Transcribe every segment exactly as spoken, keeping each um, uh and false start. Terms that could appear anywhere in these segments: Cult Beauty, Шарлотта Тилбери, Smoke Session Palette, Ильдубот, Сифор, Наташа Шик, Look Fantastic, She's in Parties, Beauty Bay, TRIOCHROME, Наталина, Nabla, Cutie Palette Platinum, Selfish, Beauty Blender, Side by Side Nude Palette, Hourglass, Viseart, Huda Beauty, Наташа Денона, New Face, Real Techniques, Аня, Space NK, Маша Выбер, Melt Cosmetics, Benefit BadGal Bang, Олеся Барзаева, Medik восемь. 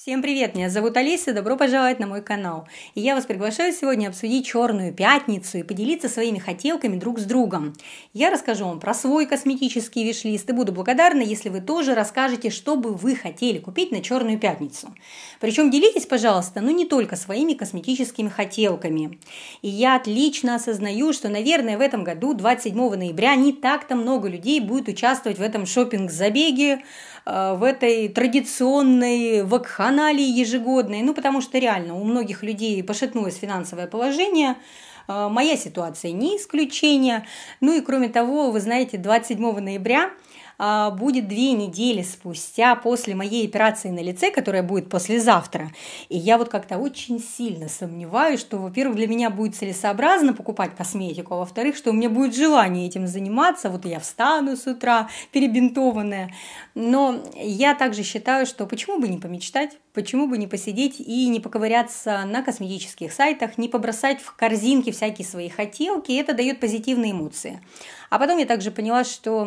Всем привет, меня зовут Олеся, добро пожаловать на мой канал. И я вас приглашаю сегодня обсудить черную пятницу и поделиться своими хотелками друг с другом. Я расскажу вам про свой косметический виш-лист и буду благодарна, если вы тоже расскажете, что бы вы хотели купить на черную пятницу. Причем делитесь, пожалуйста, ну не только своими косметическими хотелками. И я отлично осознаю, что, наверное, в этом году, двадцать седьмого ноября, не так-то много людей будет участвовать в этом шопинг-забеге, в этой традиционной вакханалии ежегодной, ну потому что реально у многих людей пошатнулось финансовое положение, моя ситуация не исключение, ну и кроме того, вы знаете, двадцать седьмого ноября будет две недели спустя после моей операции на лице, которая будет послезавтра. И я вот как-то очень сильно сомневаюсь, что, во-первых, для меня будет целесообразно покупать косметику, а во-вторых, что у меня будет желание этим заниматься. Вот я встану с утра перебинтованная. Но я также считаю, что почему бы не помечтать, почему бы не посидеть и не поковыряться на косметических сайтах, не побросать в корзинки всякие свои хотелки. Это дает позитивные эмоции. А потом я также поняла, что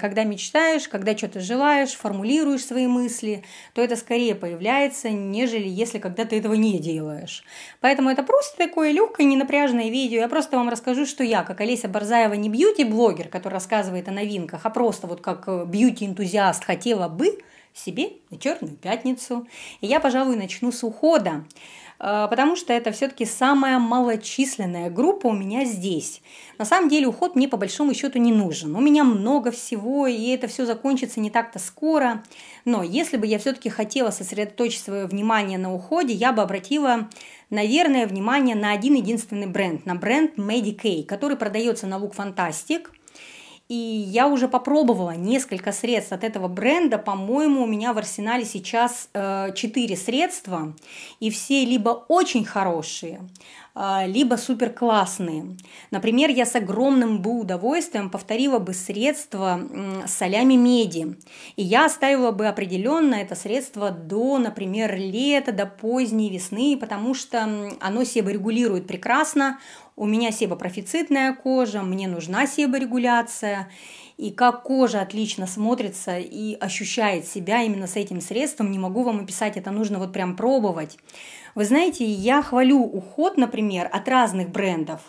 когда мечтаешь, когда что-то желаешь, формулируешь свои мысли, то это скорее появляется, нежели если когда ты этого не делаешь. Поэтому это просто такое легкое, ненапряжное видео. Я просто вам расскажу, что я, как Олеся Барзаева, не бьюти-блогер, который рассказывает о новинках, а просто вот как бьюти-энтузиаст хотела бы себе на черную пятницу. И я, пожалуй, начну с ухода, потому что это все-таки самая малочисленная группа у меня здесь. На самом деле уход мне по большому счету не нужен. У меня много всего, и это все закончится не так-то скоро. Но если бы я все-таки хотела сосредоточить свое внимание на уходе, я бы обратила, наверное, внимание на один единственный бренд, на бренд Medik восемь, который продается на Look Fantastic. И я уже попробовала несколько средств от этого бренда. По-моему, у меня в арсенале сейчас четыре средства. И все либо очень хорошие, либо супер классные. Например, я с огромным бы удовольствием повторила бы средство с солями меди. И я оставила бы определенно это средство до, например, лета, до поздней весны, потому что оно себе регулирует прекрасно. У меня себопрофицитная кожа, мне нужна себорегуляция. И как кожа отлично смотрится и ощущает себя именно с этим средством, не могу вам описать, это нужно вот прям пробовать. Вы знаете, я хвалю уход, например, от разных брендов.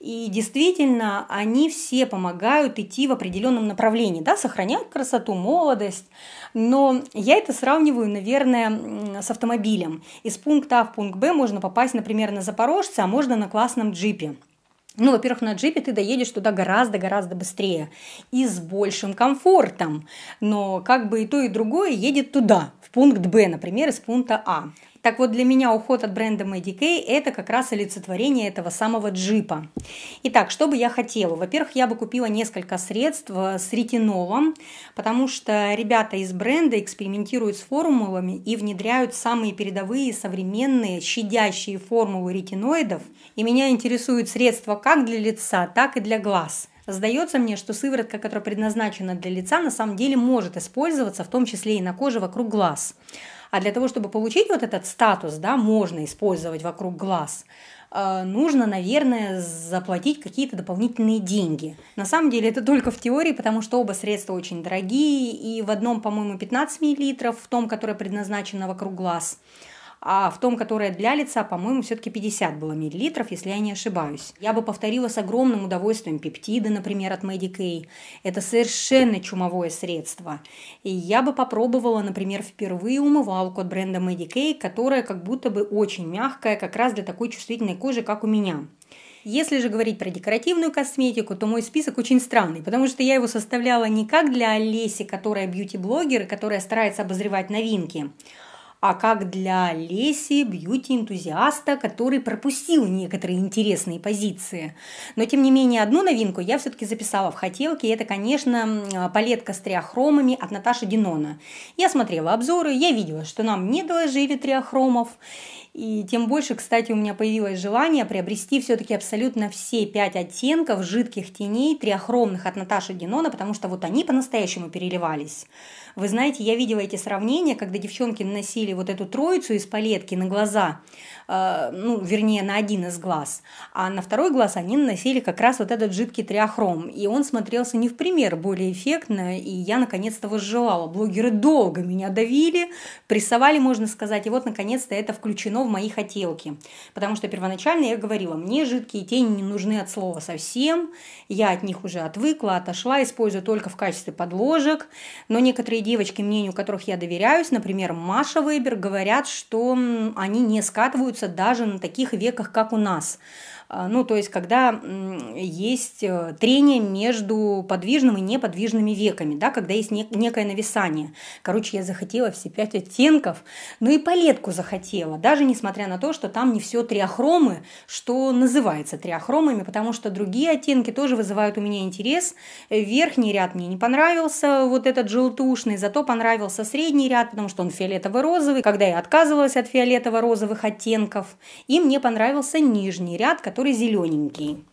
И действительно, они все помогают идти в определенном направлении, да, сохранять красоту, молодость. Но я это сравниваю, наверное, с автомобилем. Из пункта А в пункт Б можно попасть, например, на Запорожце, а можно на классном джипе. Ну, во-первых, на джипе ты доедешь туда гораздо-гораздо быстрее и с большим комфортом. Но как бы и то, и другое едет туда, в пункт Б, например, из пункта А. Так вот, для меня уход от бренда Medik восемь – это как раз олицетворение этого самого джипа. Итак, что бы я хотела? Во-первых, я бы купила несколько средств с ретинолом, потому что ребята из бренда экспериментируют с формулами и внедряют самые передовые, современные, щадящие формулы ретиноидов. И меня интересуют средства как для лица, так и для глаз. Сдается мне, что сыворотка, которая предназначена для лица, на самом деле может использоваться, в том числе и на коже вокруг глаз. А для того, чтобы получить вот этот статус, да, можно использовать вокруг глаз, нужно, наверное, заплатить какие-то дополнительные деньги. На самом деле это только в теории, потому что оба средства очень дорогие, и в одном, по-моему, пятнадцать миллилитров, в том, которое предназначено вокруг глаз, а в том, которое для лица, по-моему, все-таки пятьдесят было миллилитров, если я не ошибаюсь. Я бы повторила с огромным удовольствием пептиды, например, от Medik восемь. Это совершенно чумовое средство. И я бы попробовала, например, впервые умывалку от бренда Medik восемь, которая как будто бы очень мягкая, как раз для такой чувствительной кожи, как у меня. Если же говорить про декоративную косметику, то мой список очень странный, потому что я его составляла не как для Олеси, которая бьюти-блогер, которая старается обозревать новинки, а как для Леси, бьюти-энтузиаста, который пропустил некоторые интересные позиции. Но, тем не менее, одну новинку я все-таки записала в хотелке. Это, конечно, палетка с триохромами от Наташи Денона. Я смотрела обзоры, я видела, что нам не доложили триохромов. И тем больше, кстати, у меня появилось желание приобрести все-таки абсолютно все пять оттенков жидких теней, триохромных от Наташи Денона, потому что вот они по-настоящему переливались. Вы знаете, я видела эти сравнения, когда девчонки наносили вот эту троицу из палетки на глаза, э, ну, вернее, на один из глаз, а на второй глаз они наносили как раз вот этот жидкий триохром, и он смотрелся не в пример более эффектно, и я наконец-то возжелала. Блогеры долго меня давили, прессовали, можно сказать, и вот наконец-то это включено в мои хотелки, потому что первоначально я говорила, мне жидкие тени не нужны от слова совсем, я от них уже отвыкла, отошла, использую только в качестве подложек, но некоторые девочки, мнению которых я доверяюсь, например, Маша Выбер, говорят, что они не скатываются даже на таких веках, как у нас. Ну, то есть, когда есть трение между подвижным и неподвижными веками, да, когда есть некое нависание. Короче, я захотела все пять оттенков, ну и палетку захотела, даже несмотря на то, что там не все триохромы, что называется триохромами, потому что другие оттенки тоже вызывают у меня интерес. Верхний ряд мне не понравился, вот этот желтушный, зато понравился средний ряд, потому что он фиолетово-розовый, когда я отказывалась от фиолетово-розовых оттенков, и мне понравился нижний ряд, который который зелененький.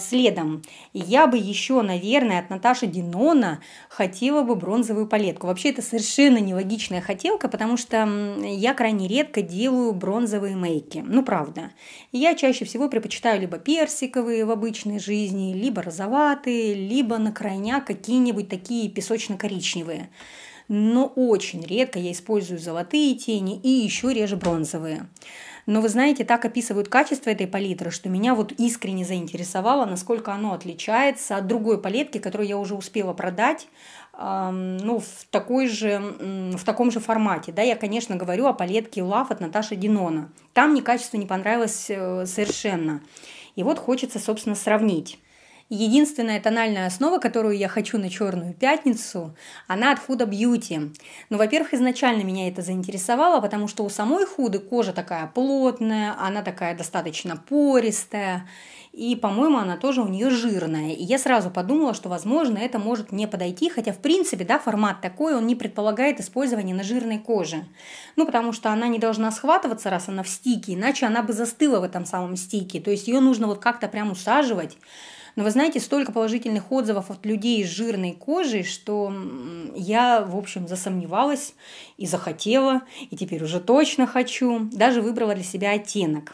Следом я бы еще, наверное, от Наташи Денона хотела бы бронзовую палетку. Вообще это совершенно нелогичная хотелка, потому что я крайне редко делаю бронзовые мейки. Ну, правда. Я чаще всего предпочитаю либо персиковые в обычной жизни, либо розоватые, либо на крайняк какие-нибудь такие песочно-коричневые. Но очень редко я использую золотые тени и еще реже бронзовые. Но вы знаете, так описывают качество этой палитры, что меня вот искренне заинтересовало, насколько оно отличается от другой палетки, которую я уже успела продать, эм, ну, в, такой же, эм, в таком же формате. Да, я, конечно, говорю о палетке Love от Наташи Денона. Там мне качество не понравилось э, совершенно. И вот хочется, собственно, сравнить. Единственная тональная основа, которую я хочу на черную пятницу, она от Huda Beauty. Ну, во-первых, изначально меня это заинтересовало, потому что у самой Худы кожа такая плотная, она такая достаточно пористая, и, по-моему, она тоже у нее жирная. И я сразу подумала, что, возможно, это может мне подойти, хотя, в принципе, да, формат такой, он не предполагает использование на жирной коже. Ну, потому что она не должна схватываться, раз она в стике, иначе она бы застыла в этом самом стике. То есть ее нужно вот как-то прям усаживать. Но вы знаете, столько положительных отзывов от людей с жирной кожей, что я, в общем, засомневалась и захотела, и теперь уже точно хочу. Даже выбрала для себя оттенок.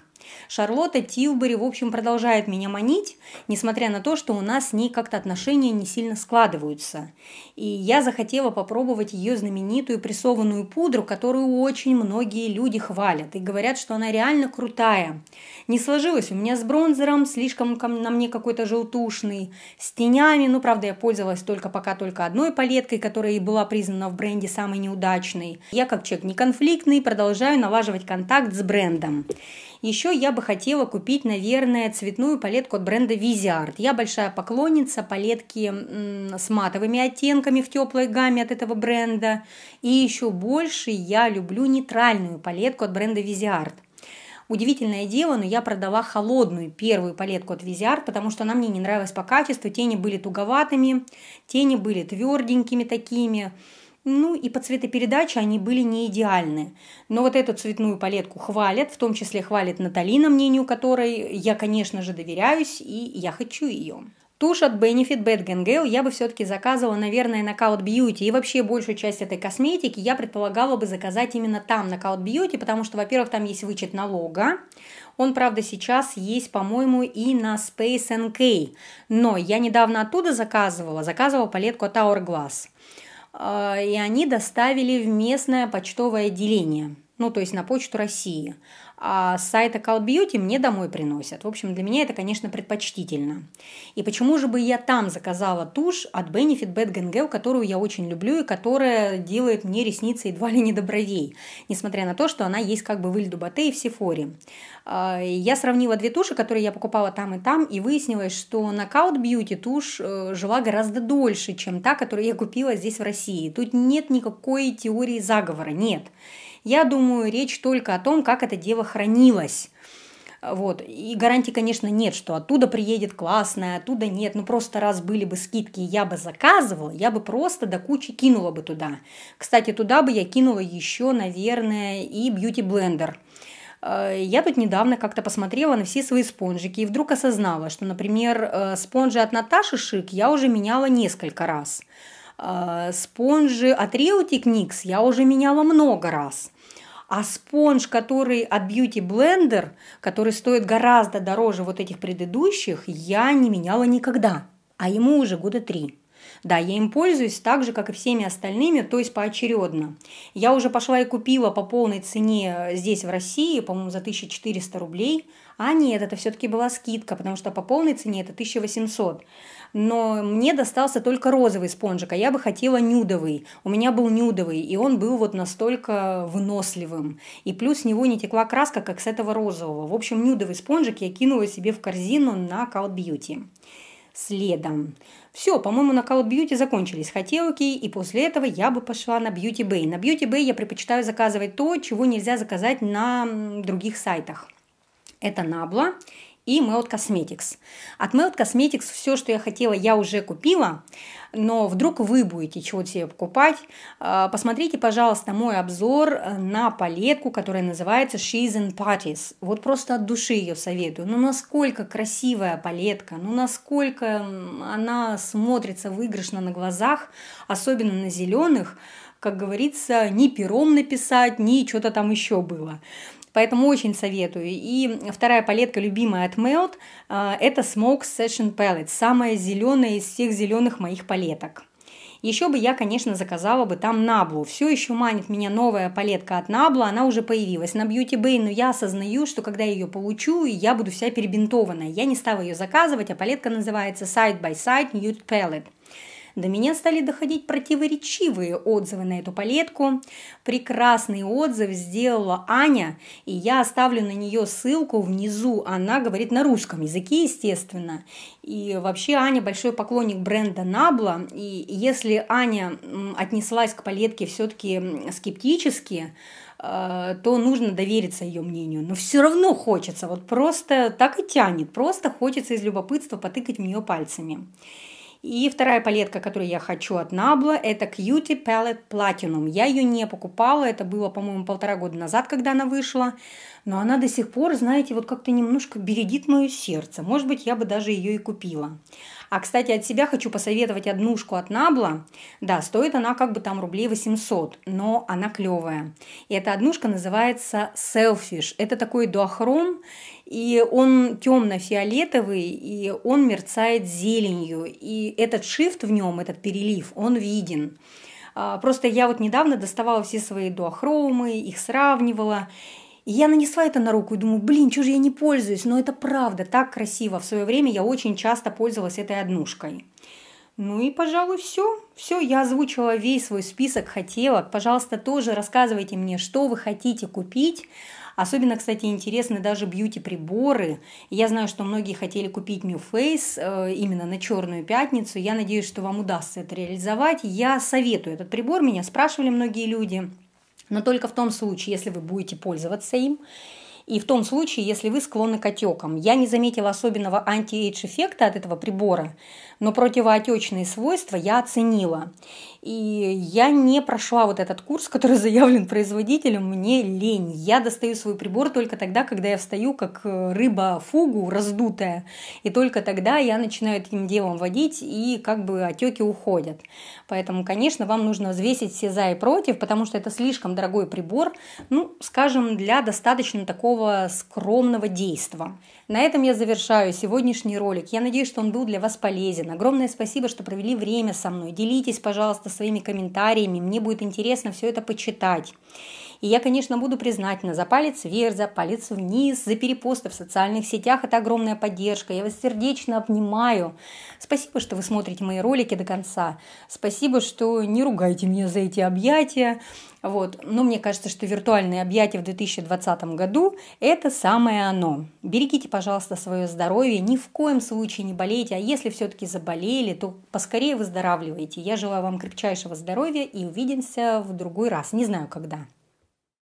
Шарлотта Тилбери, в общем, продолжает меня манить, несмотря на то, что у нас с ней как-то отношения не сильно складываются. И я захотела попробовать ее знаменитую прессованную пудру, которую очень многие люди хвалят и говорят, что она реально крутая. Не сложилось у меня с бронзером, слишком на мне какой-то желтушный, с тенями. Ну, правда, я пользовалась только пока только одной палеткой, которая и была признана в бренде самой неудачной. Я, как человек неконфликтный, продолжаю налаживать контакт с брендом. Еще я бы хотела купить, наверное, цветную палетку от бренда Viseart. Я большая поклонница палетки с матовыми оттенками в теплой гамме от этого бренда. И еще больше я люблю нейтральную палетку от бренда Viseart. Удивительное дело, но я продала холодную первую палетку от Viseart, потому что она мне не нравилась по качеству. Тени были туговатыми, тени были тверденькими такими. Ну и по цветопередаче они были не идеальны. Но вот эту цветную палетку хвалят, в том числе хвалит Наталина, мнению которой я, конечно же, доверяюсь, и я хочу ее. Тушь от Benefit BadGal Bang я бы все-таки заказывала, наверное, на Cult Beauty. И вообще большую часть этой косметики я предполагала бы заказать именно там, на Cult Beauty, потому что, во-первых, там есть вычет налога. Он, правда, сейчас есть, по-моему, и на Space эн кей. Но я недавно оттуда заказывала, заказывала палетку от Hourglass. И они доставили в местное почтовое отделение, ну, то есть на почту России. А с сайта Cult Beauty мне домой приносят. В общем, для меня это, конечно, предпочтительно. И почему же бы я там заказала тушь от Benefit BadGal Bang, которую я очень люблю и которая делает мне ресницы едва ли не до бровей, несмотря на то, что она есть как бы в Ильдуботе и в Сифоре. Я сравнила две туши, которые я покупала там и там, и выяснилось, что на Cult Beauty тушь жила гораздо дольше, чем та, которую я купила здесь в России. Тут нет никакой теории заговора, нет. Я думаю, речь только о том, как это дело хранилось. Вот. И гарантии, конечно, нет, что оттуда приедет классная, оттуда нет. Ну, просто раз были бы скидки, я бы заказывала, я бы просто до кучи кинула бы туда. Кстати, туда бы я кинула еще, наверное, и Beauty Blender. Я тут недавно как-то посмотрела на все свои спонжики и вдруг осознала, что, например, спонжи от Наташи Шик я уже меняла несколько раз. Спонжи от Real Techniques я уже меняла много раз. А спонж, который от Beauty Blender, который стоит гораздо дороже вот этих предыдущих, я не меняла никогда. А ему уже года три. Да, я им пользуюсь так же, как и всеми остальными, то есть поочередно. Я уже пошла и купила по полной цене здесь, в России, по-моему, за тысячу четыреста рублей. А нет, это все-таки была скидка, потому что по полной цене это тысяча восемьсот. Но мне достался только розовый спонжик, а я бы хотела нюдовый. У меня был нюдовый, и он был вот настолько выносливым. И плюс с него не текла краска, как с этого розового. В общем, нюдовый спонжик я кинула себе в корзину на Cult Beauty. Следом. Все, по-моему, на Cult Beauty закончились хотелки, и после этого я бы пошла на Beauty Bay. На Beauty Bay я предпочитаю заказывать то, чего нельзя заказать на других сайтах. Это Nabla и Melt Cosmetics. От Melt Cosmetics все, что я хотела, я уже купила, но вдруг вы будете чего-то себе покупать. Посмотрите, пожалуйста, мой обзор на палетку, которая называется She's in Parties. Вот просто от души ее советую. Ну, насколько красивая палетка, ну, насколько она смотрится выигрышно на глазах, особенно на зеленых, как говорится, ни пером написать, ни что-то там еще было. Поэтому очень советую. И вторая палетка, любимая от Melt, это Smoke Session Palette, самая зеленая из всех зеленых моих палеток. Еще бы я, конечно, заказала бы там Наблу. Все еще манит меня новая палетка от Набла, она уже появилась на Beauty Bay, но я осознаю, что когда я ее получу, я буду вся перебинтованная. Я не стала ее заказывать, а палетка называется Side by Side Nude Palette. До меня стали доходить противоречивые отзывы на эту палетку. Прекрасный отзыв сделала Аня, и я оставлю на нее ссылку внизу. Она говорит на русском языке, естественно. И вообще Аня большой поклонник бренда Nabla. И если Аня отнеслась к палетке все-таки скептически, то нужно довериться ее мнению. Но все равно хочется, вот просто так и тянет, просто хочется из любопытства потыкать в нее пальцами. И вторая палетка, которую я хочу от Nabla, это Cutie Palette Platinum. Я ее не покупала, это было, по-моему, полтора года назад, когда она вышла. Но она до сих пор, знаете, вот как-то немножко бередит мое сердце. Может быть, я бы даже ее и купила. А, кстати, от себя хочу посоветовать однушку от Nabla. Да, стоит она как бы там рублей восемьсот, но она клевая. И эта однушка называется Selfish. Это такой дуохром. И он темно-фиолетовый, и он мерцает зеленью. И этот шифт в нем, этот перелив, он виден. Просто я вот недавно доставала все свои дуохромы, их сравнивала. И я нанесла это на руку и думаю, блин, чего же я не пользуюсь? Но это правда так красиво. В свое время я очень часто пользовалась этой однушкой. Ну и, пожалуй, все. Все, я озвучила весь свой список хотелок. Пожалуйста, тоже рассказывайте мне, что вы хотите купить. Особенно, кстати, интересны даже бьюти-приборы. Я знаю, что многие хотели купить New Face именно на Черную пятницу. Я надеюсь, что вам удастся это реализовать. Я советую этот прибор. Меня спрашивали многие люди. Но только в том случае, если вы будете пользоваться им. И в том случае, если вы склонны к отекам. Я не заметила особенного анти-эйдж эффекта от этого прибора, но противоотечные свойства я оценила. И я не прошла вот этот курс, который заявлен производителем, мне лень. Я достаю свой прибор только тогда, когда я встаю, как рыба фугу раздутая. И только тогда я начинаю этим делом водить, и как бы отеки уходят. Поэтому, конечно, вам нужно взвесить все за и против, потому что это слишком дорогой прибор, ну, скажем, для достаточно такого скромного действа. На этом я завершаю сегодняшний ролик. Я надеюсь, что он был для вас полезен. Огромное спасибо, что провели время со мной. Делитесь, пожалуйста, своими комментариями. Мне будет интересно все это почитать. И я, конечно, буду признательна за палец вверх, за палец вниз, за перепосты в социальных сетях. Это огромная поддержка. Я вас сердечно обнимаю. Спасибо, что вы смотрите мои ролики до конца. Спасибо, что не ругайте меня за эти объятия. Вот. Но мне кажется, что виртуальные объятия в две тысячи двадцатом году – это самое оно. Берегите, пожалуйста, свое здоровье. Ни в коем случае не болейте. А если все-таки заболели, то поскорее выздоравливайте. Я желаю вам крепчайшего здоровья и увидимся в другой раз. Не знаю, когда.